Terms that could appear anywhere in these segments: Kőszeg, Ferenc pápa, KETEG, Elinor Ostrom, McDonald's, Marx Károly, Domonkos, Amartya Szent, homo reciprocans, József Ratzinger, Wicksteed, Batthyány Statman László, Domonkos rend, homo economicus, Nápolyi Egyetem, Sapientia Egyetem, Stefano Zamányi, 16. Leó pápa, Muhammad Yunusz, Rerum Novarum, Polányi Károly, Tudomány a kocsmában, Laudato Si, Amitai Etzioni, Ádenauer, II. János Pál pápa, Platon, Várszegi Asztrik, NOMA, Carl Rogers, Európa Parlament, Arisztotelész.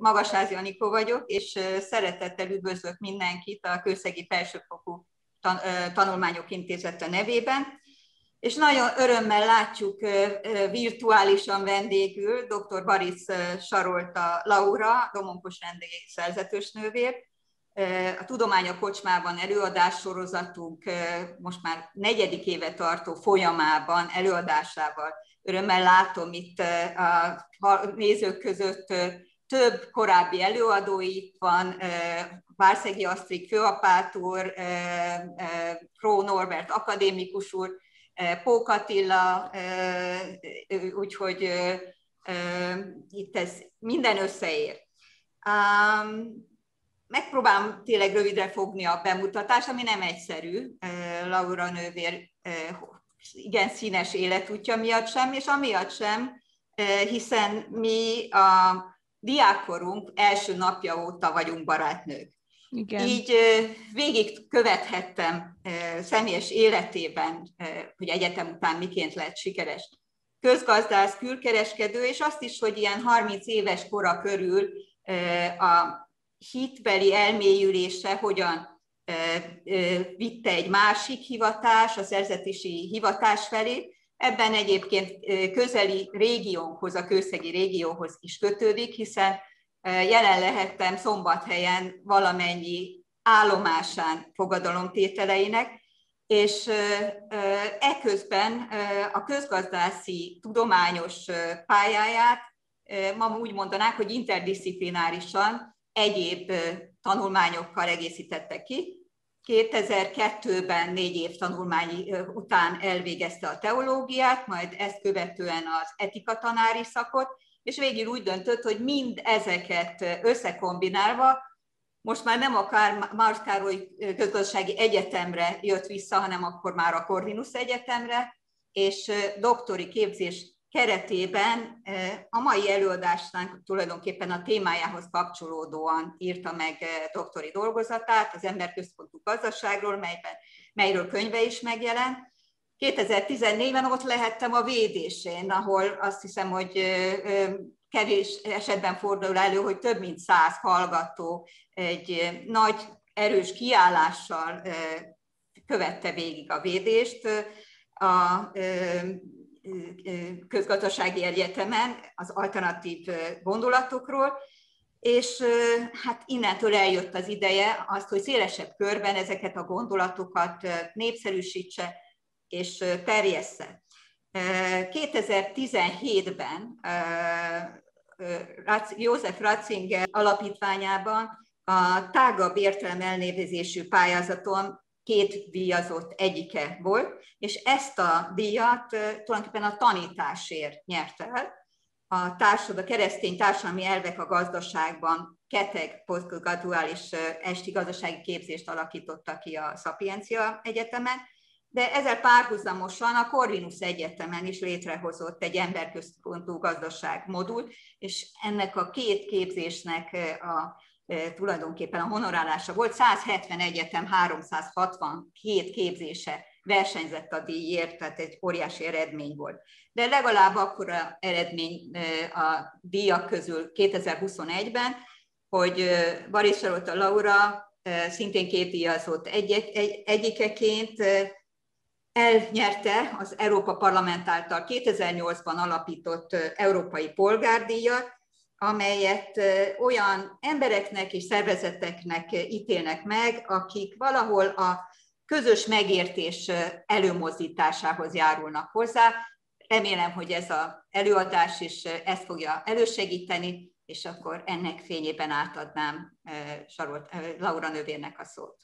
Magasházi Anikó vagyok, és szeretettel üdvözlök mindenkit a Kőszegi Felsőfokú Tanulmányok Intézete nevében. És nagyon örömmel látjuk virtuálisan vendégül dr. Baritz Sarolta Laura, Domonkos rendész szerzetősnővér. A Tudomány a Kocsmában előadássorozatunk most már 4. éve tartó folyamában előadásával. Örömmel látom itt a nézők között több korábbi előadó itt van, Várszegi Asztrik főapát úr, Ró Norbert akadémikus úr, Pókatilla, úgyhogy itt ez minden összeér. Megpróbálom tényleg rövidre fogni a bemutatást, ami nem egyszerű, Laura nővér igen színes életútja miatt sem, és amiatt sem, hiszen mi a diákkorunk első napja óta vagyunk barátnők. Igen. Így végig követhettem személyes életében, hogy egyetem után miként lett sikeres közgazdász, külkereskedő, és azt is, hogy ilyen 30 éves kora körül a hitbeli elmélyülése hogyan vitte egy másik hivatás, a szerzetési hivatás felé. Ebben egyébként közeli régiónkhoz, a kőszegi régióhoz is kötődik, hiszen jelen lehettem Szombathelyen valamennyi állomásán fogadalomtételeinek, és eközben a közgazdászi tudományos pályáját ma úgy mondanák, hogy interdisziplinárisan egyéb tanulmányokkal egészítette ki. 2002-ben 4 év tanulmányi után elvégezte a teológiát, majd ezt követően az etikatanári szakot, és végül úgy döntött, hogy mind ezeket összekombinálva, most már nem a Marx Károly Közgazdasági Egyetemre jött vissza, hanem akkor már a Corvinus Egyetemre, és doktori képzés keretében a mai előadásnánk tulajdonképpen a témájához kapcsolódóan írta meg doktori dolgozatát az emberközpontú gazdaságról, melyről könyve is megjelent. 2014-ben ott lehettem a védésén, ahol azt hiszem, hogy kevés esetben fordul elő, hogy több mint 100 hallgató egy nagy, erős kiállással követte végig a védést a közgazdasági egyetemen az alternatív gondolatokról, és hát innentől eljött az ideje azt, hogy szélesebb körben ezeket a gondolatokat népszerűsítse és terjessze. 2017-ben József Ratzinger alapítványában a tágabb értelem elnevezésű pályázaton 2 díjazott egyike volt, és ezt a díjat tulajdonképpen a tanításért nyert el. A keresztény társadalmi elvek a gazdaságban KETEG posztgraduális esti gazdasági képzést alakította ki a Sapientia Egyetemen, de ezzel párhuzamosan a Corvinus Egyetemen is létrehozott egy emberközpontú gazdaság modul, és ennek a 2 képzésnek tulajdonképpen a honorálása volt. 170 egyetem 362 képzése versenyzett a díjért, tehát egy óriási eredmény volt. De legalább akkora eredmény a díjak közül 2021-ben, hogy Baritz Sarolta Laura szintén 2 díjazott egyikeként elnyerte az Európa Parlament által 2008-ban alapított Európai polgárdíjat, amelyet olyan embereknek és szervezeteknek ítélnek meg, akik valahol a közös megértés előmozdításához járulnak hozzá. Remélem, hogy ez az előadás is ezt fogja elősegíteni, és akkor ennek fényében átadnám Laura nővérnek a szót.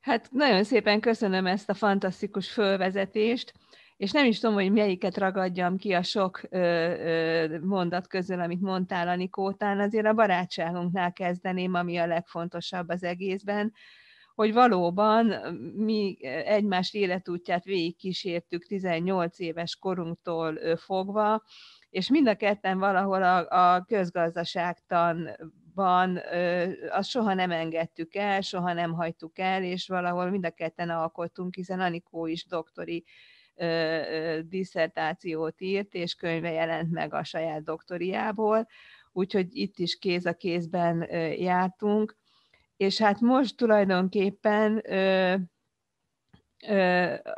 Hát nagyon szépen köszönöm ezt a fantasztikus fölvezetést, és nem is tudom, hogy melyiket ragadjam ki a sok mondat közül, amit mondtál Anikó után, azért a barátságunknál kezdeném, ami a legfontosabb az egészben, hogy valóban mi egymás életútját végigkísértük 18 éves korunktól fogva, és mind a ketten valahol a közgazdaságtanban azt soha nem engedtük el, soha nem hagytuk el, és valahol mind a ketten alkottunk, hiszen Anikó is doktori disszertációt írt, és könyve jelent meg a saját doktoriából, úgyhogy itt is kéz a kézben jártunk. És hát most tulajdonképpen,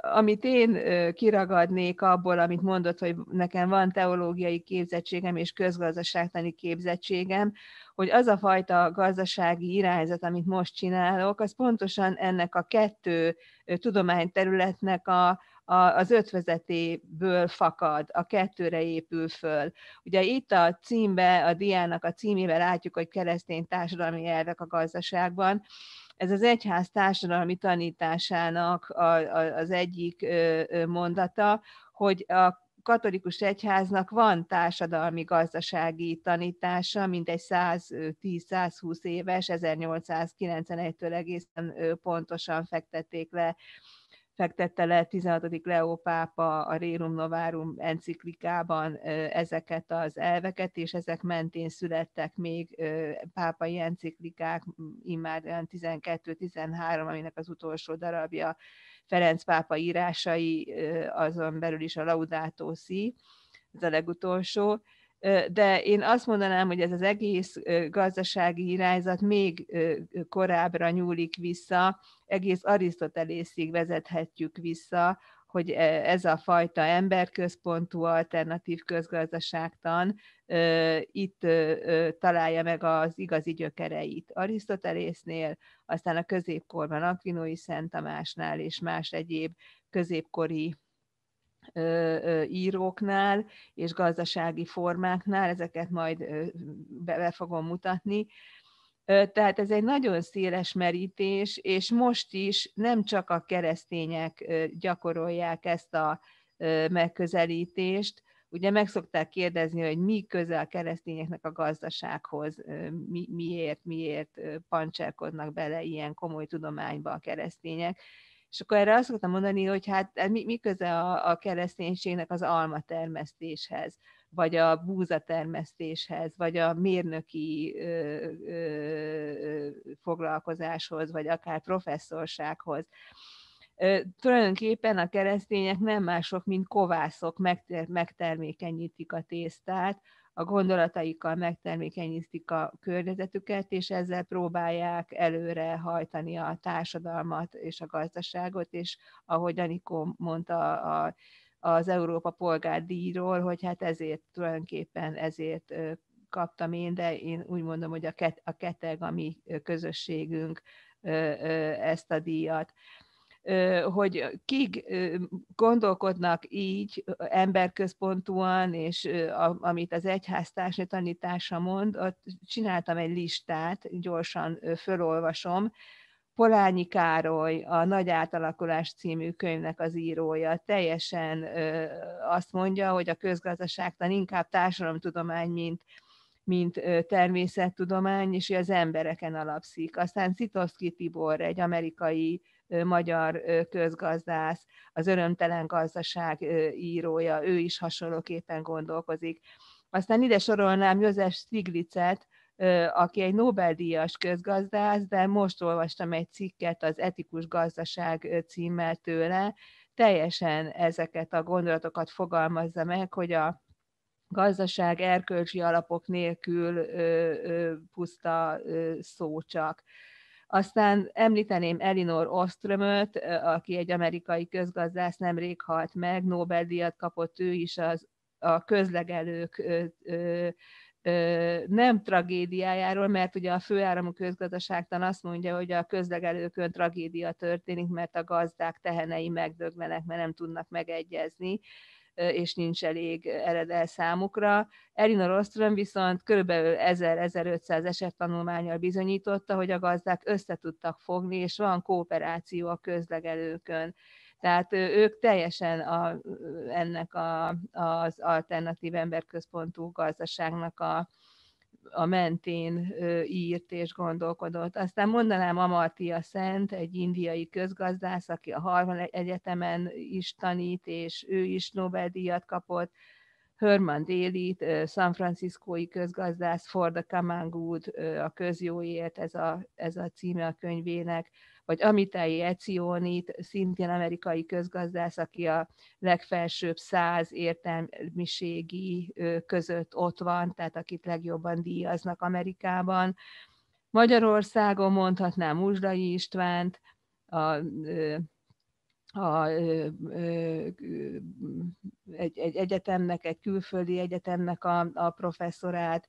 amit én kiragadnék abból, amit mondott, hogy nekem van teológiai képzettségem és közgazdaságtani képzettségem, hogy az a fajta gazdasági irányzat, amit most csinálok, az pontosan ennek a kettő tudományterületnek az ötvözetéből fakad, a kettőre épül föl. Ugye itt a címbe, a diának a címével látjuk, hogy keresztény társadalmi elvek a gazdaságban. Ez az egyház társadalmi tanításának az egyik mondata, hogy a katolikus egyháznak van társadalmi gazdasági tanítása, mintegy 110-120 éves, 1891-től egészen pontosan fektette le 16. Leó pápa a Rerum Novarum enciklikában ezeket az elveket, és ezek mentén születtek még pápai enciklikák, immár 12-13, aminek az utolsó darabja Ferenc pápa írásai, azon belül is a Laudato Si, ez a legutolsó. De én azt mondanám, hogy ez az egész gazdasági irányzat még korábbra nyúlik vissza, egész Arisztotelészig vezethetjük vissza, hogy ez a fajta emberközpontú alternatív közgazdaságtan itt találja meg az igazi gyökereit Arisztotelésznél, aztán a középkorban Aquinói Szent Tamásnál és más egyéb középkori íróknál és gazdasági formáknál, ezeket majd be fogom mutatni. Tehát ez egy nagyon széles merítés, és most is nem csak a keresztények gyakorolják ezt a megközelítést. Ugye meg szokták kérdezni, hogy mi köze a keresztényeknek a gazdasághoz, miért pancserkodnak bele ilyen komoly tudományba a keresztények. És akkor erre azt szoktam mondani, hogy hát mi köze a kereszténységnek az almatermesztéshez, vagy a búzatermesztéshez, vagy a mérnöki foglalkozáshoz, vagy akár professzorsághoz. Tulajdonképpen a keresztények nem mások, mint kovászok, megtermékenyítik a tésztát, a gondolataikkal megtermékenyítik a környezetüket, és ezzel próbálják előre hajtani a társadalmat és a gazdaságot, és ahogy Anikó mondta az Európa polgárdíjról, hogy hát ezért tulajdonképpen ezért kaptam én, de én úgy mondom, hogy a KETEG, a mi közösségünk ezt a díjat. Hogy kik gondolkodnak így emberközpontúan, és amit az egyháztársnő tanítása mond, ott csináltam egy listát, gyorsan fölolvasom. Polányi Károly, a Nagy átalakulás című könyvnek az írója, teljesen azt mondja, hogy a közgazdaságtan inkább társadalomtudomány, mint természettudomány, és az embereken alapszik. Aztán Szitovszki Tibor, egy amerikai magyar közgazdász, az Örömtelen gazdaság írója, ő is hasonlóképpen gondolkozik. Aztán ide sorolnám József Stiglitzet, aki egy Nobel-díjas közgazdász, de most olvastam egy cikket az Etikus gazdaság címmel tőle, teljesen ezeket a gondolatokat fogalmazza meg, hogy a gazdaság erkölcsi alapok nélkül puszta szó csak. Aztán említeném Elinor Ostromot, aki egy amerikai közgazdász, nemrég halt meg, Nobel-díjat kapott ő is a közlegelők nem tragédiájáról, mert ugye a főáramú közgazdaságtan azt mondja, hogy a közlegelőkön tragédia történik, mert a gazdák tehenei megdöglenek, mert nem tudnak megegyezni, és nincs elég eredel számukra. Elinor Ostrom viszont kb. 1000-1500 esettanulmánnyal bizonyította, hogy a gazdák összetudtak fogni, és van kooperáció a közlegelőkön. Tehát ők teljesen ennek az alternatív emberközpontú gazdaságnak a mentén írt és gondolkodott. Aztán mondanám Amartya Szent, egy indiai közgazdász, aki a Harvard Egyetemen is tanít, és ő is Nobel-díjat kapott. Herman Daly, San Franciscói közgazdász, For the Common Good, a közjóért, ez a címe a könyvének. vagy Amitai Etzioni, szintén amerikai közgazdász, aki a legfelsőbb 100 értelmiségi között ott van, tehát akit legjobban díjaznak Amerikában. Magyarországon mondhatnám Uzsdai Istvánt, egy egyetemnek, egy külföldi egyetemnek a professzorát,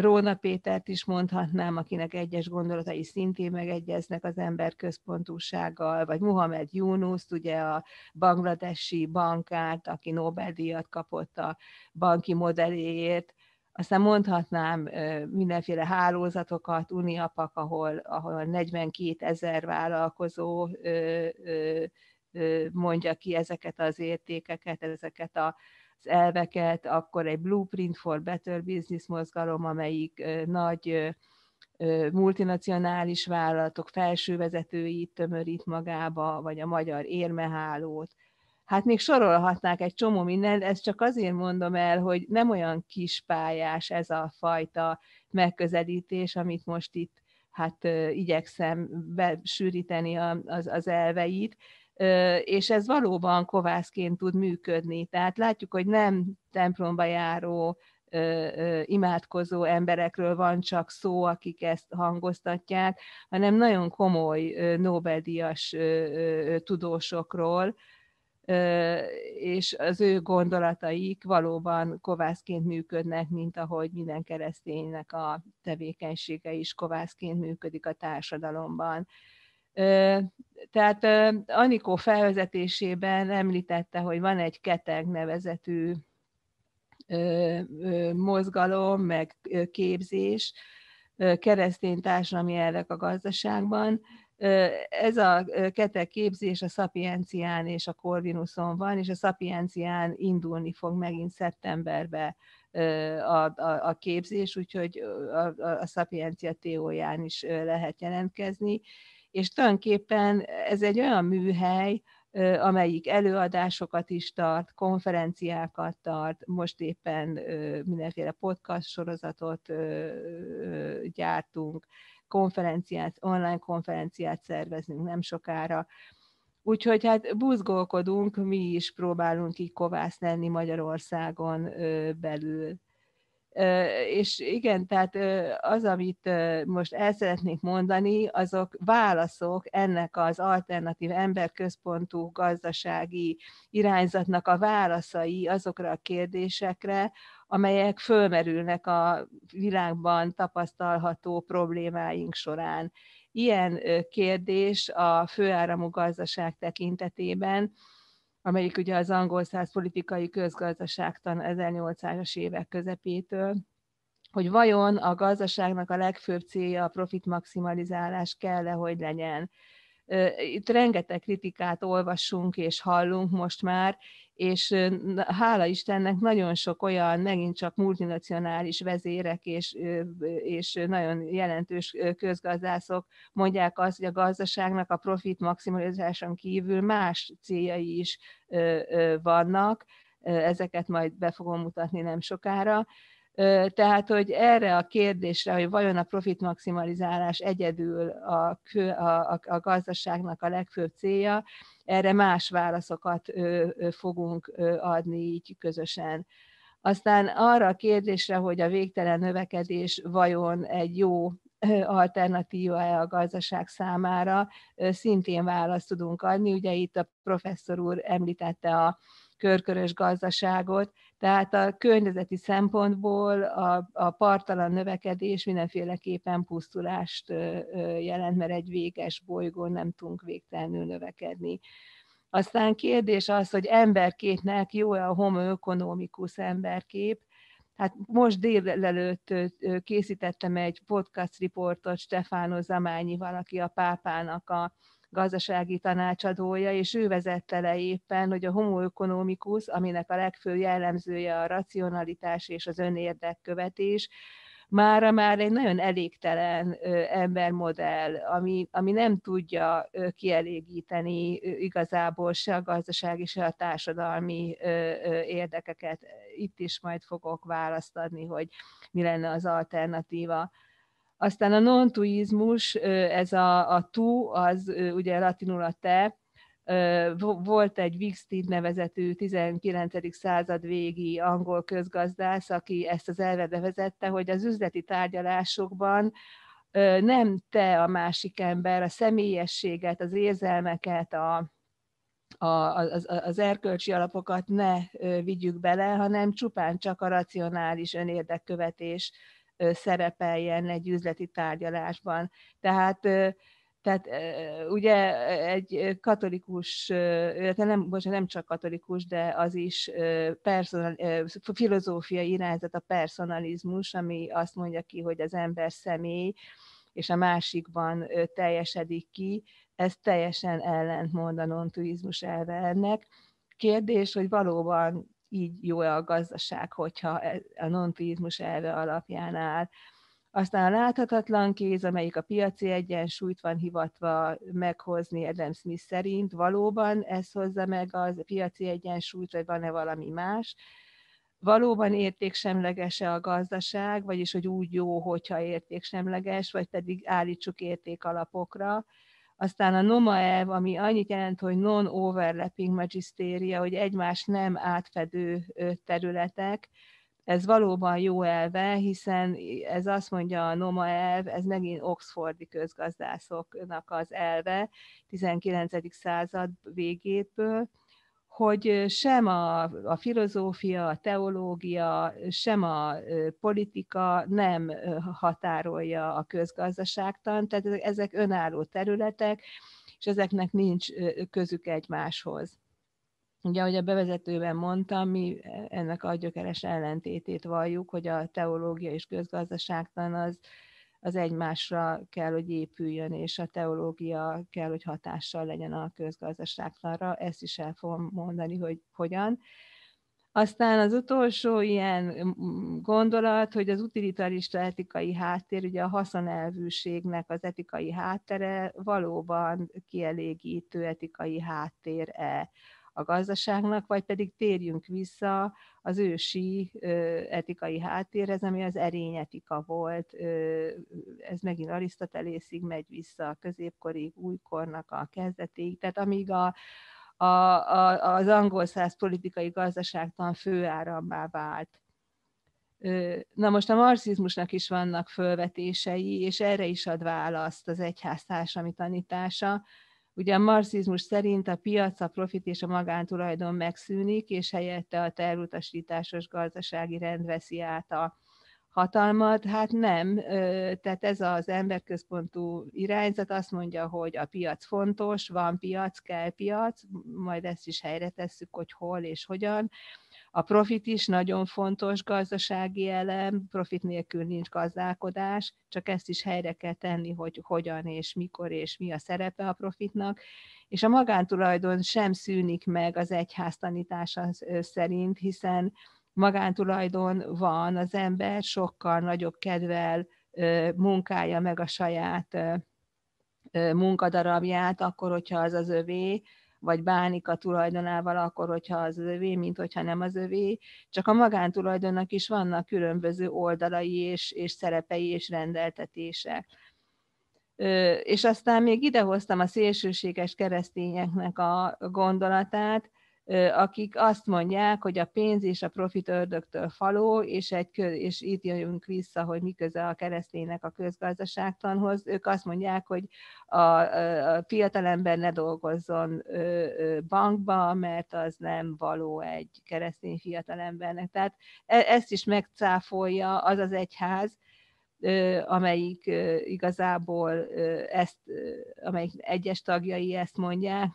Róna Pétert is mondhatnám, akinek egyes gondolatai szintén megegyeznek az emberközpontúsággal, vagy Muhammad Yunuszt, ugye a bangladesi bankárt, aki Nobel-díjat kapott a banki modelléért. Aztán mondhatnám mindenféle hálózatokat, Uniapak, ahol 42 000 vállalkozó mondja ki ezeket az értékeket, ezeket az elveket, akkor egy Blueprint for Better Business mozgalom, amelyik nagy multinacionális vállalatok felső vezetőit tömörít magába, vagy a magyar érmehálót. Hát még sorolhatnák egy csomó mindent, ezt csak azért mondom el, hogy nem olyan kispályás ez a fajta megközelítés, amit most itt hát igyekszem besűríteni az elveit, és ez valóban kovászként tud működni. Tehát látjuk, hogy nem templomba járó, imádkozó emberekről van csak szó, akik ezt hangoztatják, hanem nagyon komoly Nobel-díjas tudósokról, és az ő gondolataik valóban kovászként működnek, mint ahogy minden kereszténynek a tevékenysége is kovászként működik a társadalomban. Tehát Anikó felvezetésében említette, hogy van egy KETEG nevezetű mozgalom, meg képzés, keresztény társadalmi elvek a gazdaságban. Ez a KETEG képzés a Sapiencián és a Corvinuson van, és a Sapiencián indulni fog megint szeptemberben a képzés, úgyhogy a Sapiencia TO-ján is lehet jelentkezni. És tulajdonképpen ez egy olyan műhely, amelyik előadásokat is tart, konferenciákat tart, most éppen mindenféle podcast sorozatot gyártunk, konferenciát, online konferenciát szervezünk nem sokára. Úgyhogy hát buzgolkodunk, mi is próbálunk így kovász lenni Magyarországon belül. És igen, tehát az, amit most el szeretnék mondani, azok válaszok ennek az alternatív emberközpontú gazdasági irányzatnak a válaszai azokra a kérdésekre, amelyek fölmerülnek a világban tapasztalható problémáink során. Ilyen kérdés a főáramú gazdaság tekintetében, amelyik ugye az angolszász politikai közgazdaságtan 1800-as évek közepétől, hogy vajon a gazdaságnak a legfőbb célja a profitmaximalizálás kell-e, hogy legyen. Itt rengeteg kritikát olvassunk és hallunk most már, és hála Istennek nagyon sok olyan, megint csak multinacionális vezérek és nagyon jelentős közgazdászok mondják azt, hogy a gazdaságnak a profit maximalizáson kívül más céljai is vannak, ezeket majd be fogom mutatni nem sokára. Tehát, hogy erre a kérdésre, hogy vajon a profitmaximalizálás egyedül a gazdaságnak a legfőbb célja, erre más válaszokat fogunk adni így közösen. Aztán arra a kérdésre, hogy a végtelen növekedés vajon egy jó alternatíva-e a gazdaság számára, szintén választ tudunk adni. Ugye itt a professzor úr említette a körkörös gazdaságot, tehát a környezeti szempontból a parttalan növekedés mindenféleképpen pusztulást jelent, mert egy véges bolygón nem tudunk végtelenül növekedni. Aztán kérdés az, hogy emberképnek jó-e a homo economicus emberkép. Hát most délelőtt készítettem egy podcast riportot Stefano Zamányival, aki a pápának a gazdasági tanácsadója, és ő vezette le éppen, hogy a homo economicus, aminek a legfőbb jellemzője a racionalitás és az önérdekkövetés, mára már egy nagyon elégtelen embermodell, ami nem tudja kielégíteni igazából se a gazdasági, se a társadalmi érdekeket. Itt is majd fogok választ adni, hogy mi lenne az alternatíva. Aztán a non-tuizmus, ez a tu, az ugye latinul a te, volt egy Wicksteed nevezetű 19. század végi angol közgazdász, aki ezt az elvet bevezette, hogy az üzleti tárgyalásokban nem te a másik ember, a személyességet, az érzelmeket, az erkölcsi alapokat ne vigyük bele, hanem csupán csak a racionális önérdekkövetés szerepeljen egy üzleti tárgyalásban. Tehát ugye egy katolikus, nem csak katolikus, de az is filozófiai irányzat a personalizmus, ami azt mondja ki, hogy az ember személy, és a másikban teljesedik ki, ez teljesen ellentmond a non-tuizmus elve ennek. Kérdés, hogy valóban így jó-e a gazdaság, hogyha a non-tuizmus elve alapján áll. Aztán a láthatatlan kéz, amelyik a piaci egyensúlyt van hivatva meghozni Adam Smith szerint, valóban ez hozza meg a piaci egyensúlyt, vagy van-e valami más? Valóban értéksemleges-e a gazdaság, vagyis hogy úgy jó, hogyha értéksemleges, vagy pedig állítsuk értékalapokra. Aztán a noma elv, ami annyit jelent, hogy non-overlapping magisztéria, hogy egymás nem átfedő területek, ez valóban jó elve, hiszen ez azt mondja a noma elv, ez megint oxfordi közgazdászoknak az elve 19. század végétől, hogy sem a filozófia, a teológia, sem a politika nem határolja a közgazdaságtant, tehát ezek önálló területek, és ezeknek nincs közük egymáshoz. Ugye, ahogy a bevezetőben mondtam, mi ennek a gyökeres ellentétét valljuk, hogy a teológia és közgazdaságtan az egymásra kell, hogy épüljön, és a teológia kell, hogy hatással legyen a közgazdaságtanra. Ezt is el fogom mondani, hogy hogyan. Aztán az utolsó ilyen gondolat, hogy az utilitarista etikai háttér, ugye a haszonelvűségnek az etikai háttere valóban kielégítő etikai háttér-e a gazdaságnak, vagy pedig térjünk vissza az ősi etikai háttérhez, ami az erényetika volt. Ez megint Arisztotelészig megy vissza, a középkorig, újkornak a kezdetéig. Tehát amíg az angol száz politikai gazdaságtan főárammá vált. Na most a marxizmusnak is vannak fölvetései, és erre is ad választ az egyház társadalmi tanítása. Ugye a marxizmus szerint a piac, a profit és a magántulajdon megszűnik, és helyette a terutasításos gazdasági rend veszi át a hatalmat. Hát nem, tehát ez az emberközpontú irányzat azt mondja, hogy a piac fontos, van piac, kell piac, majd ezt is helyre tesszük, hogy hol és hogyan. A profit is nagyon fontos gazdasági elem, profit nélkül nincs gazdálkodás, csak ezt is helyre kell tenni, hogy hogyan és mikor és mi a szerepe a profitnak. És a magántulajdon sem szűnik meg az egyház tanítása szerint, hiszen magántulajdon van, az ember sokkal nagyobb kedvel munkálja meg a saját munkadarabját, akkor, hogyha az az övé, vagy bánik a tulajdonával akkor, hogyha az övé, mint hogyha nem az övé. Csak a magántulajdonnak is vannak különböző oldalai és szerepei és rendeltetése. És aztán még idehoztam a szélsőséges keresztényeknek a gondolatát, akik azt mondják, hogy a pénz és a profit ördögtől való, és itt jövünk vissza, hogy miköze a kereszténynek a közgazdaságtanhoz. Ők azt mondják, hogy a fiatalember ne dolgozzon bankba, mert az nem való egy keresztény fiatalembernek. Tehát ezt is megcáfolja az az egyház, amelyik igazából ezt, amelyik egyes tagjai ezt mondják,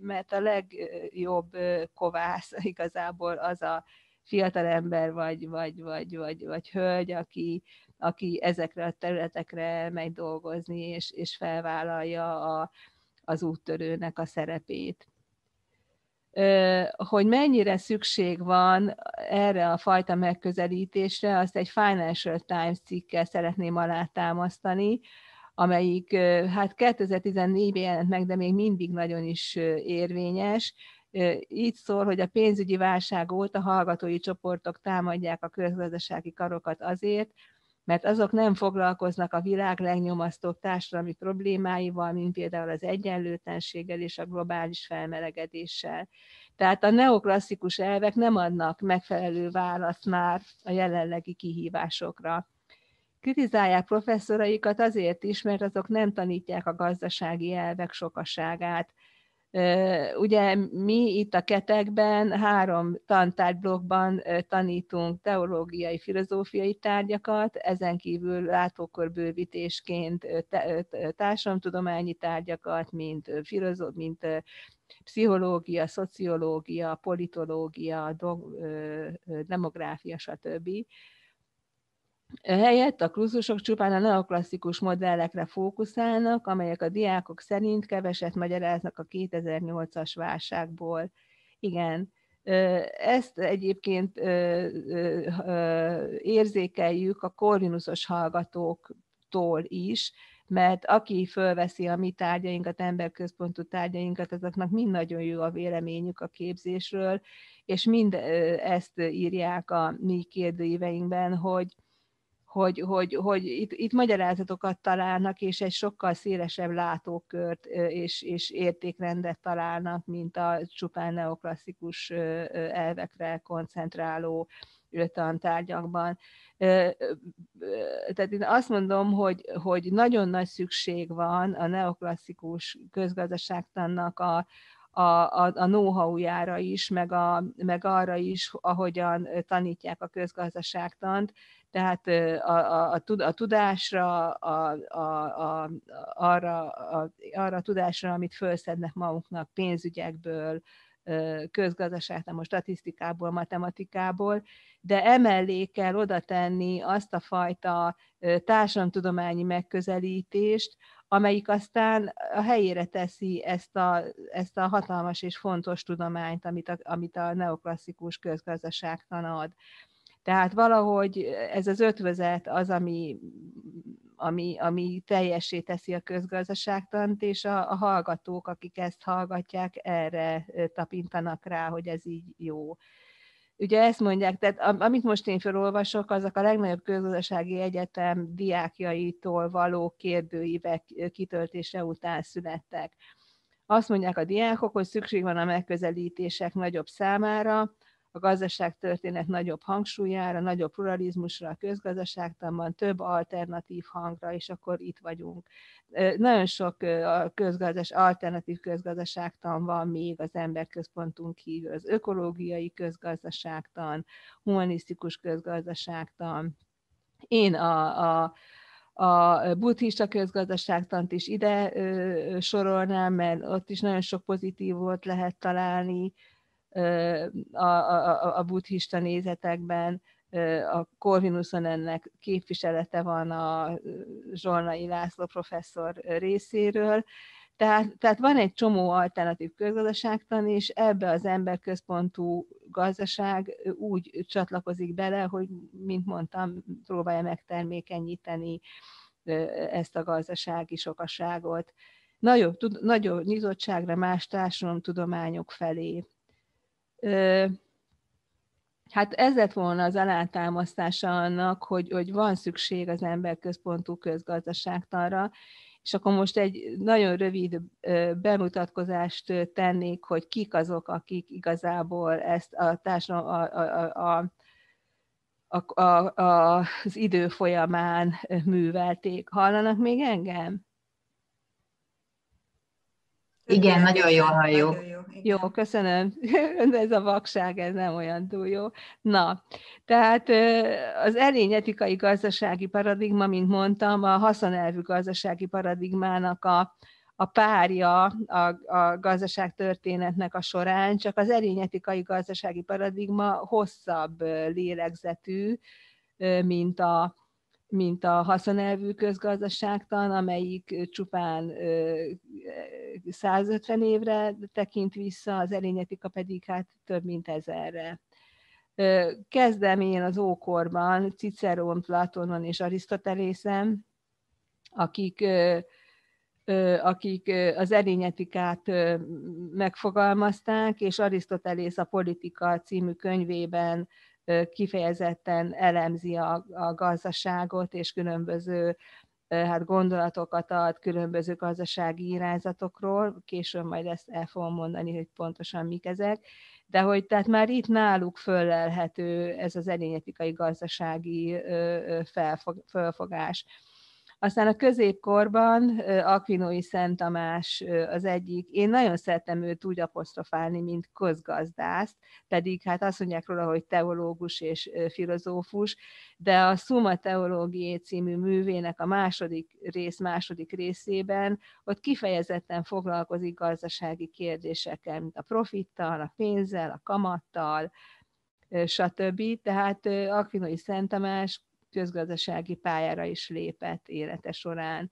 mert a legjobb kovász igazából az a fiatalember vagy hölgy, aki ezekre a területekre megy dolgozni, és felvállalja az úttörőnek a szerepét. Hogy mennyire szükség van erre a fajta megközelítésre, azt egy Financial Times cikkel szeretném alátámasztani, amelyik hát 2014-ben jelent meg, de még mindig nagyon is érvényes. Így szól, hogy a pénzügyi válság óta hallgatói csoportok támadják a közgazdasági karokat azért, mert azok nem foglalkoznak a világ legnyomasztóbb társadalmi problémáival, mint például az egyenlőtlenséggel és a globális felmelegedéssel. Tehát a neoklasszikus elvek nem adnak megfelelő választ már a jelenlegi kihívásokra. Kritizálják professzoraikat azért is, mert azok nem tanítják a gazdasági elvek sokaságát. Ugye mi itt a KETEG-ben 3 tantárgyblokkban tanítunk teológiai, filozófiai tárgyakat, ezen kívül látókörbővítésként társadalomtudományi tárgyakat, mint pszichológia, szociológia, politológia, demográfia, stb. Helyett a kurzusok csupán a neoklasszikus modellekre fókuszálnak, amelyek a diákok szerint keveset magyaráznak a 2008-as válságból. Igen, ezt egyébként érzékeljük a corvinusos hallgatóktól is, mert aki fölveszi a mi tárgyainkat, emberközpontú tárgyainkat, azoknak mind nagyon jó a véleményük a képzésről, és mind ezt írják a mi kérdőíveinkben, hogy itt magyarázatokat találnak, és egy sokkal szélesebb látókört és értékrendet találnak, mint a csupán neoklasszikus elvekre koncentráló tantárgyakban. Tehát én azt mondom, hogy nagyon nagy szükség van a neoklasszikus közgazdaságtannak a know-how-jára is, meg arra is, ahogyan tanítják a közgazdaságtant, tehát a tudásra, arra a tudásra, amit felszednek maguknak pénzügyekből, közgazdaságtan, statisztikából, matematikából, de emellé kell oda tenni azt a fajta társadalomtudományi megközelítést, amelyik aztán a helyére teszi ezt a hatalmas és fontos tudományt, amit a neoklasszikus közgazdaságtan ad. Tehát valahogy ez az ötvözet az, ami teljessé teszi a közgazdaságtant, és a hallgatók, akik ezt hallgatják, erre tapintanak rá, hogy ez így jó. Ugye ezt mondják, tehát amit most én felolvasok, azok a legnagyobb közgazdasági egyetem diákjaitól való kérdőívek kitöltése után születtek. Azt mondják a diákok, hogy szükség van a megközelítések nagyobb számára, a gazdaságtörténet nagyobb hangsúlyára, nagyobb pluralizmusra a közgazdaságtanban, több alternatív hangra, és akkor itt vagyunk. Nagyon sok alternatív közgazdaságtan van még az emberközpontunk kívül, az ökológiai közgazdaságtan, humanisztikus közgazdaságtan. Én a buddhista közgazdaságtant is ide sorolnám, mert ott is nagyon sok pozitívot lehet találni, a buddhista nézetekben, a Corvinuson ennek képviselete van a Zsolnai László professzor részéről. Tehát van egy csomó alternatív közgazdaságtan, és ebbe az emberközpontú gazdaság úgy csatlakozik bele, hogy, mint mondtam, próbálja megtermékenyíteni ezt a gazdasági sokaságot. Nagyobb nyitottságra más társadalomtudományok felé. Hát ez lett volna az alátámasztása annak, hogy van szükség az emberközpontú közgazdaságtanra, és akkor most egy nagyon rövid bemutatkozást tennék, hogy kik azok, akik igazából ezt a az idő folyamán művelték. Hallanak még engem? Igen, nagyon jól halljuk. Jó, köszönöm. Ez a vakság, ez nem olyan túl jó. Na, tehát az erényetikai gazdasági paradigma, mint mondtam, a haszonelvű gazdasági paradigmának a párja a gazdaságtörténetnek a során, csak az erényetikai gazdasági paradigma hosszabb lélegzetű, mint a haszonelvű közgazdaságtan, amelyik csupán 150 évre tekint vissza, az erényetika pedig hát több mint 1000-re. Kezdem én az ókorban Cicerón, Platonon és Arisztotelészem, akik az erényetikát megfogalmazták, és Arisztotelész a Politika című könyvében kifejezetten elemzi a gazdaságot, és különböző gondolatokat ad különböző gazdasági irányzatokról, később majd ezt el fogom mondani, hogy pontosan mik ezek, de hogy tehát már itt náluk föllelhető ez az erényetikai gazdasági felfogás. Aztán a középkorban Aquinói Szent Tamás az egyik, én nagyon szeretem őt úgy apostrofálni, mint közgazdászt, pedig hát azt mondják róla, hogy teológus és filozófus, de a Summa Theologiae című művének a második részében ott kifejezetten foglalkozik gazdasági kérdésekkel, mint a profittal, a pénzzel, a kamattal, stb. Tehát Aquinói Szent Tamás közgazdasági pályára is lépett élete során.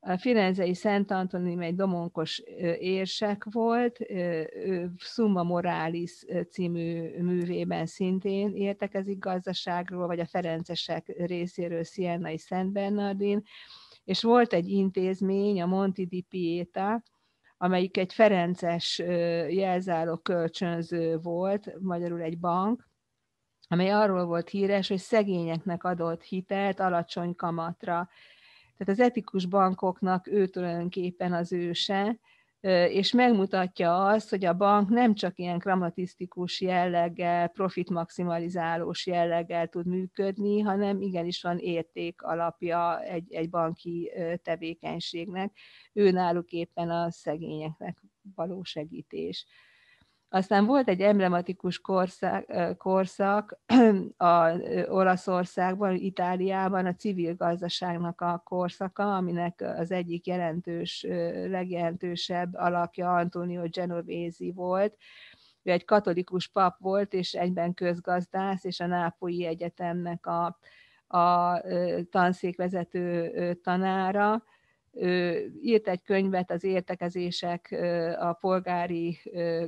A firenzei Szent Antonim egy domonkos érsek volt, Summa Moralis című művében szintén értekezik gazdaságról, vagy a ferencesek részéről Sienai Szent Bernardin, és volt egy intézmény, a Monti di Pietà, amelyik egy ferences jelzálog kölcsönző volt, magyarul egy bank, amely arról volt híres, hogy szegényeknek adott hitelt alacsony kamatra. Tehát az etikus bankoknak ő tulajdonképpen az őse, és megmutatja azt, hogy a bank nem csak ilyen kramatisztikus jelleggel, profitmaximalizálós jelleggel tud működni, hanem igenis van érték alapja egy banki tevékenységnek. Ő náluk éppen a szegényeknek való segítés. Aztán volt egy emblematikus korszak a Olaszországban, Itáliában, a civil gazdaságnak a korszaka, aminek az egyik legjelentősebb alakja Antonio Genovesi volt. Ő egy katolikus pap volt, és egyben közgazdász, és a Nápolyi Egyetemnek a tanszékvezető tanára. Írt egy könyvet az értekezések a polgári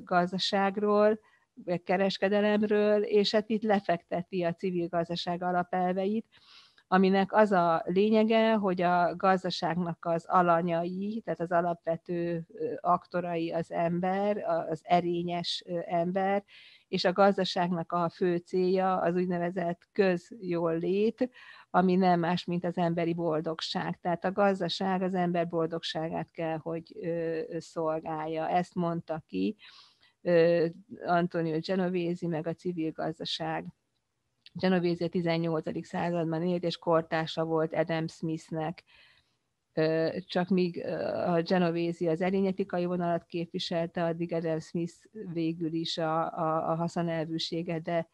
gazdaságról, kereskedelemről, és hát itt lefekteti a civil gazdaság alapelveit, aminek az a lényege, hogy a gazdaságnak az alanyai, tehát az alapvető aktorai az ember, az erényes ember, és a gazdaságnak a fő célja az úgynevezett közjólét, ami nem más, mint az emberi boldogság. Tehát a gazdaság az ember boldogságát kell, hogy szolgálja. Ezt mondta ki Antonio Genovesi, meg a civil gazdaság. Genovesi a 18. században élt, és kortársa volt Adam Smithnek. Csak míg a Genovesi az erényetikai vonalat képviselte, addig Adam Smith végül is a haszonelvűsége, de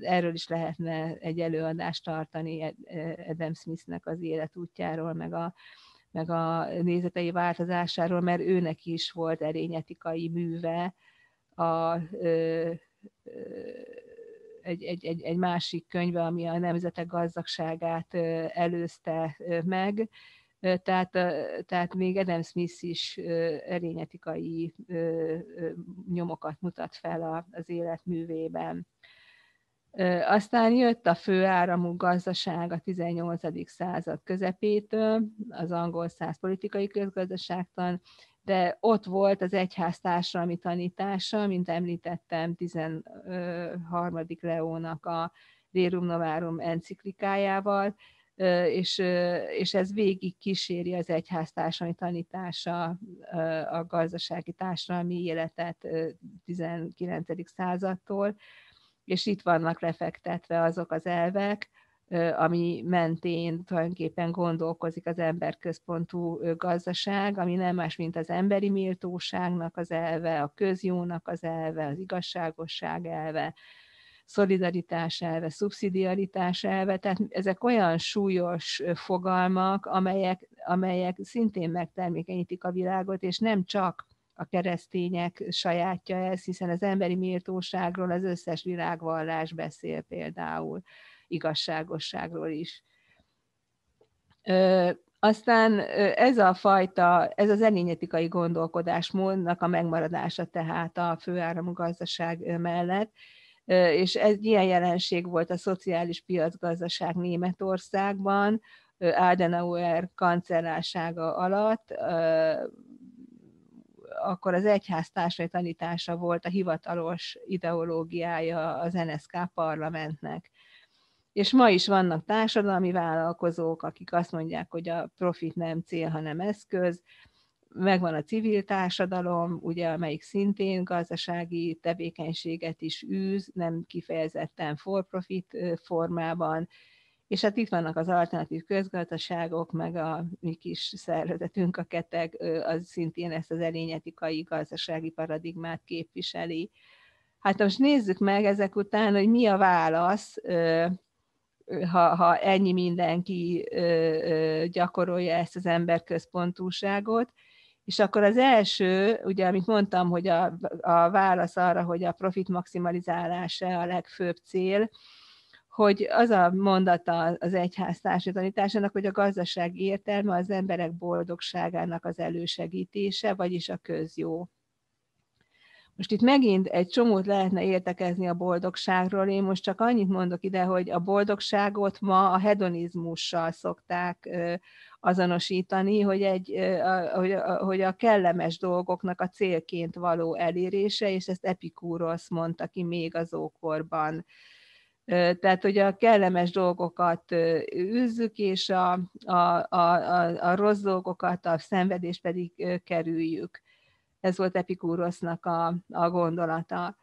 erről is lehetne egy előadást tartani Adam Smithnek az életútjáról, meg a nézetei változásáról, mert őnek is volt erényetikai műve egy másik könyve, ami a nemzetek gazdagságát előzte meg. Tehát még Adam Smith is erényetikai nyomokat mutat fel az életművében. Aztán jött a főáramú gazdaság a 18. század közepétől, az angol száz politikai közgazdaságtan, de ott volt az egyház társadalmi tanítása, mint említettem, 13. Leónak a Rerum Novarum enciklikájával, és ez végig kíséri az egyház társadalmi tanítása a gazdasági társadalmi életet 19. századtól, és itt vannak lefektetve azok az elvek, ami mentén tulajdonképpen gondolkozik az emberközpontú gazdaság, ami nem más, mint az emberi méltóságnak az elve, a közjónak az elve, az igazságosság elve, szolidaritás elve, szubszidiaritás elve, tehát ezek olyan súlyos fogalmak, amelyek szintén megtermékenyítik a világot, és nem csak a keresztények sajátja ez, hiszen az emberi méltóságról az összes világvallás beszél, például igazságosságról is. Aztán ez az erényetikai gondolkodásmódnak a megmaradása tehát a főáramú gazdaság mellett, és egy ilyen jelenség volt a szociális piacgazdaság Németországban, Adenauer kancellársága alatt, akkor az egyház társai tanítása volt a hivatalos ideológiája az NSZK parlamentnek. És ma is vannak társadalmi vállalkozók, akik azt mondják, hogy a profit nem cél, hanem eszköz. Megvan a civil társadalom, ugye, amelyik szintén gazdasági tevékenységet is űz, nem kifejezetten for profit formában. És hát itt vannak az alternatív közgazdaságok, meg a mi kis szervezetünk, a KETEG, az szintén ezt az erényetikai gazdasági paradigmát képviseli. Hát most nézzük meg ezek után, hogy mi a válasz, ha ennyi mindenki gyakorolja ezt az emberközpontúságot. És akkor az első, ugye, amit mondtam, hogy a válasz arra, hogy a profit maximalizálása a legfőbb cél, hogy az a mondata az egyház társadalításának, hogy a gazdaság értelme az emberek boldogságának az elősegítése, vagyis a közjó. Most itt megint egy csomót lehetne értekezni a boldogságról, én most csak annyit mondok ide, hogy a boldogságot ma a hedonizmussal szokták azonosítani, hogy, a kellemes dolgoknak a célként való elérése, és ezt Epikúrosz mondta ki még az ókorban. Tehát, hogy a kellemes dolgokat üzzük, és a rossz dolgokat, a szenvedést pedig kerüljük. Ez volt Epikúrosznak a gondolata.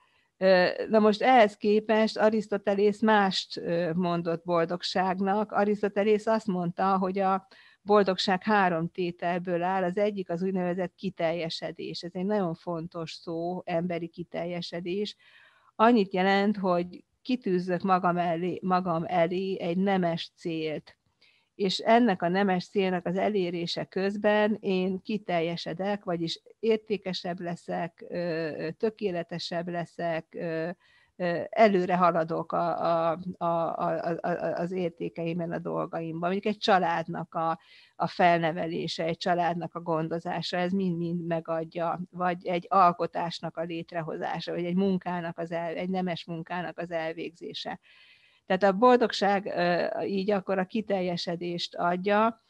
Na most ehhez képest Arisztotelész mást mondott boldogságnak. Arisztotelész azt mondta, hogy a boldogság három tételből áll, az egyik az úgynevezett kiteljesedés. Ez egy nagyon fontos szó, emberi kiteljesedés. Annyit jelent, hogy kitűzzök magam elé egy nemes célt, és ennek a nemes célnak az elérése közben én kiteljesedek, vagyis értékesebb leszek, tökéletesebb leszek, előre haladok az értékeimben, a dolgaimban. Mondjuk egy családnak a felnevelése, egy családnak a gondozása, ez mind-mind megadja, vagy egy alkotásnak a létrehozása, vagy egy munkának egy nemes munkának az elvégzése. Tehát a boldogság így akkor a kiteljesedést adja,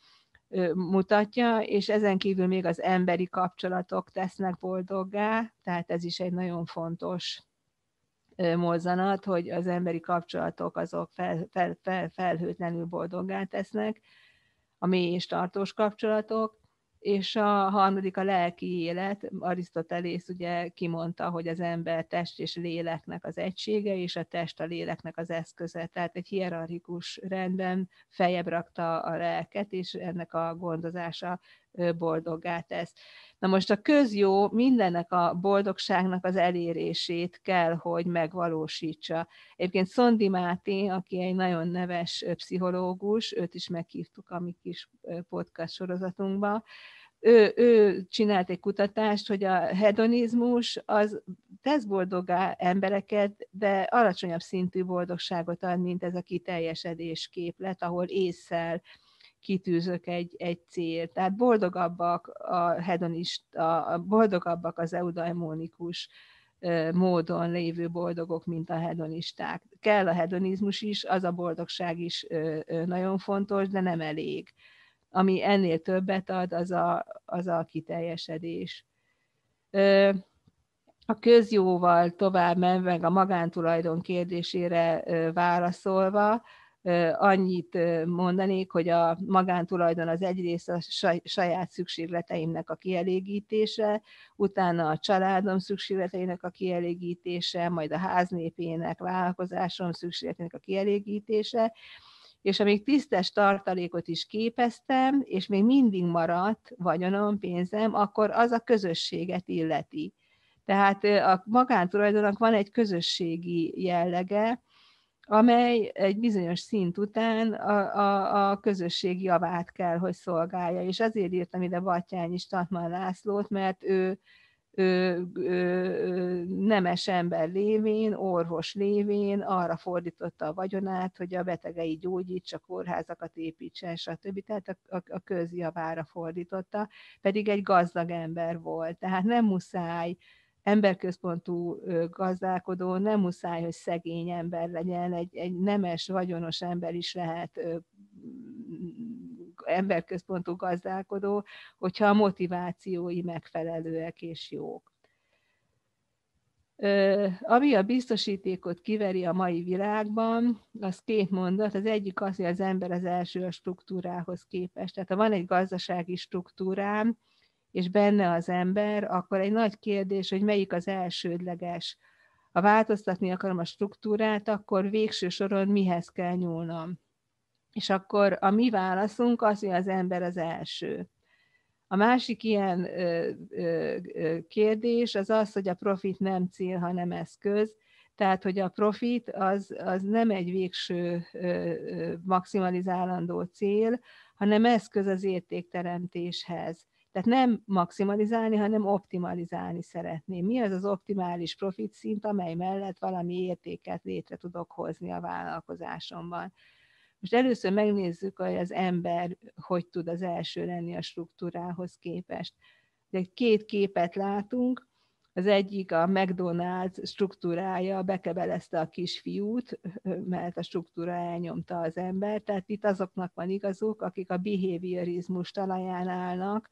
mutatja, és ezen kívül még az emberi kapcsolatok tesznek boldoggá, tehát ez is egy nagyon fontos mozzanat, hogy az emberi kapcsolatok azok felhőtlenül boldoggá tesznek, a mély és tartós kapcsolatok, és a harmadik a lelki élet. Arisztotelész ugye kimondta, hogy az ember test és léleknek az egysége, és a test a léleknek az eszköze. Tehát egy hierarchikus rendben feljebb rakta a lelket, és ennek a gondozása boldoggá tesz. Na most a közjó mindennek a boldogságnak az elérését kell, hogy megvalósítsa. Egyébként Szondi Máté, aki egy nagyon neves pszichológus, őt is meghívtuk a mi kis podcast sorozatunkba, ő csinált egy kutatást, hogy a hedonizmus az tesz boldoggá embereket, de alacsonyabb szintű boldogságot ad, mint ez a kiteljesedés képlet, ahol ésszel kitűzök egy célt. Tehát boldogabbak a hedonista, boldogabbak az eudaimonikus módon lévő boldogok, mint a hedonisták. Kell a hedonizmus is, az a boldogság is nagyon fontos, de nem elég. Ami ennél többet ad, az a kiteljesedés. A közjóval tovább menve, a magántulajdon kérdésére válaszolva, annyit mondanék, hogy a magántulajdon az egyrészt a saját szükségleteimnek a kielégítése, utána a családom szükségleteinek a kielégítése, majd a háznépének, vállalkozásom szükségletének a kielégítése, és amíg tisztes tartalékot is képeztem, és még mindig maradt vagyonom, pénzem, akkor az a közösséget illeti. Tehát a magántulajdonnak van egy közösségi jellege, amely egy bizonyos szint után a közösség javát kell, hogy szolgálja. És azért írtam ide Batthyány Statman Lászlót, mert ő nemes ember lévén, orvos lévén arra fordította a vagyonát, hogy a betegei gyógyítsa, kórházakat építsen, stb. Tehát a közjavára fordította, pedig egy gazdag ember volt. Tehát nem muszáj, emberközpontú gazdálkodó, nem muszáj, hogy szegény ember legyen, egy nemes, vagyonos ember is lehet emberközpontú gazdálkodó, hogyha a motivációi megfelelőek és jók. Ami a biztosítékot kiveri a mai világban, az két mondat. Az egyik az, hogy az ember az első a struktúrához képest. Tehát ha van egy gazdasági struktúrám, és benne az ember, akkor egy nagy kérdés, hogy melyik az elsődleges. Ha változtatni akarom a struktúrát, akkor végső soron mihez kell nyúlnom. És akkor a mi válaszunk az, hogy az ember az első. A másik ilyen kérdés az az, hogy a profit nem cél, hanem eszköz. Tehát, hogy a profit az nem egy végső maximalizálandó cél, hanem eszköz az értékteremtéshez. Tehát nem maximalizálni, hanem optimalizálni szeretném. Mi az az optimális profit szint, amely mellett valami értéket létre tudok hozni a vállalkozásomban. Most először megnézzük, hogy az ember hogy tud az első lenni a struktúrához képest. Két képet látunk. Az egyik a McDonald's struktúrája, bekebelezte a kisfiút, mert a struktúra elnyomta az embert. Tehát itt azoknak van igazuk, akik a behaviorizmus talaján állnak.